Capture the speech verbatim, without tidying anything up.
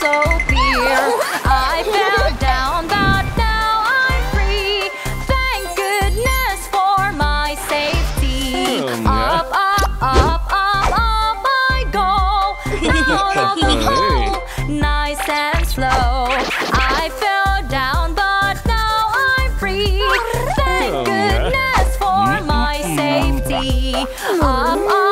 so clear. I fell down, but now I'm free. Thank goodness for my safety. Up, up, up, up, up I go. Down up the hole, nice and slow. I fell down, but now I'm free. Thank goodness for my safety. Up, up.